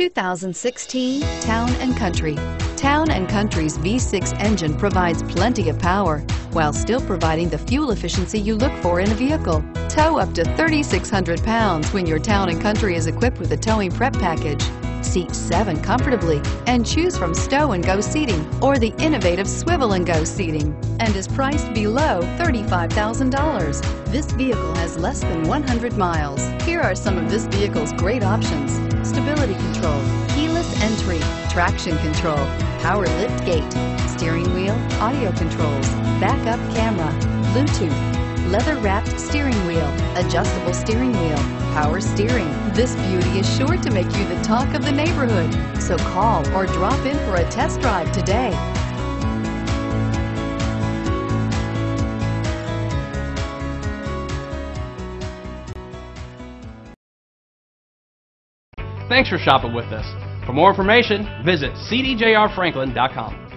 2016 Town & Country. Town & Country's V6 engine provides plenty of power while still providing the fuel efficiency you look for in a vehicle. Tow up to 3,600 pounds when your Town & Country is equipped with a towing prep package. Seat 7 comfortably and choose from stow and go seating or the innovative swivel and go seating, and is priced below $35,000. This vehicle has less than 100 miles. Here are some of this vehicle's great options: stability control, keyless entry, traction control, power lift gate, steering wheel audio controls, backup camera, Bluetooth, leather wrapped steering wheel, adjustable steering wheel, power steering. This beauty is sure to make you the talk of the neighborhood. So call or drop in for a test drive today. Thanks for shopping with us. For more information, visit cdjrfranklin.com.